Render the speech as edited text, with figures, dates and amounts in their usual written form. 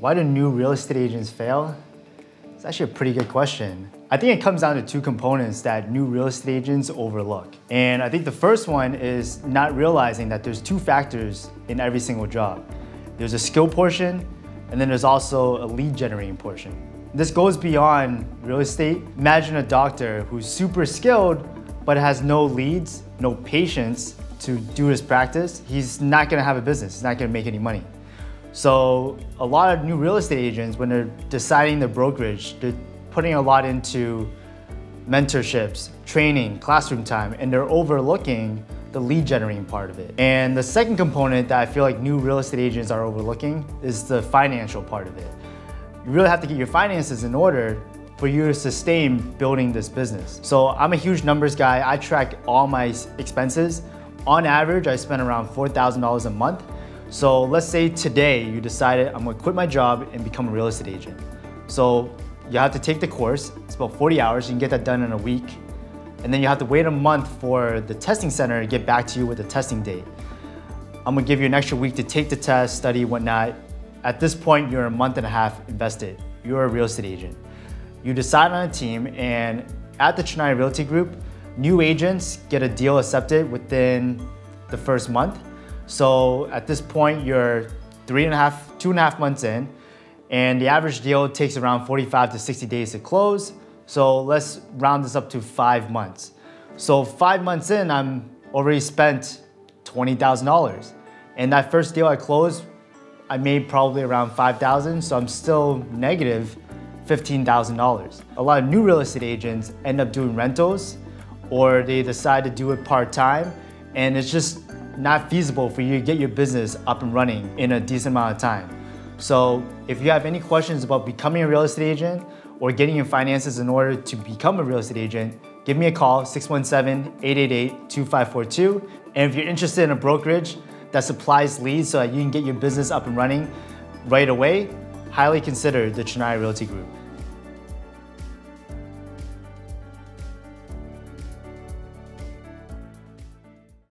Why do new real estate agents fail? It's actually a pretty good question. I think it comes down to two components that new real estate agents overlook. And I think the first one is not realizing that there's two factors in every single job. There's a skill portion, and then there's also a lead generating portion. This goes beyond real estate. Imagine a doctor who's super skilled, but has no leads, no patients to do his practice. He's not gonna have a business. He's not gonna make any money. So a lot of new real estate agents, when they're deciding their brokerage, they're putting a lot into mentorships, training, classroom time, and they're overlooking the lead generating part of it. And the second component that I feel like new real estate agents are overlooking is the financial part of it. You really have to get your finances in order for you to sustain building this business. So I'm a huge numbers guy. I track all my expenses. On average, I spend around $4,000 a month. So let's say today you decided I'm gonna quit my job and become a real estate agent. So you have to take the course, it's about 40 hours, you can get that done in a week. And then you have to wait a month for the testing center to get back to you with a testing date. I'm gonna give you an extra week to take the test, study, whatnot. At this point, you're a month and a half invested. You're a real estate agent. You decide on a team, and at the Chinatti Realty Group, new agents get a deal accepted within the first month. So at this point, you're 2.5 months in, and the average deal takes around 45 to 60 days to close. So let's round this up to 5 months. So 5 months in, I'm already spent $20,000. And that first deal I closed, I made probably around $5,000, so I'm still negative $15,000. A lot of new real estate agents end up doing rentals, or they decide to do it part-time, and it's just not feasible for you to get your business up and running in a decent amount of time. So if you have any questions about becoming a real estate agent or getting your finances in order to become a real estate agent, give me a call, 617-888-2542. And if you're interested in a brokerage that supplies leads so that you can get your business up and running right away, highly consider the Chinatti Realty Group.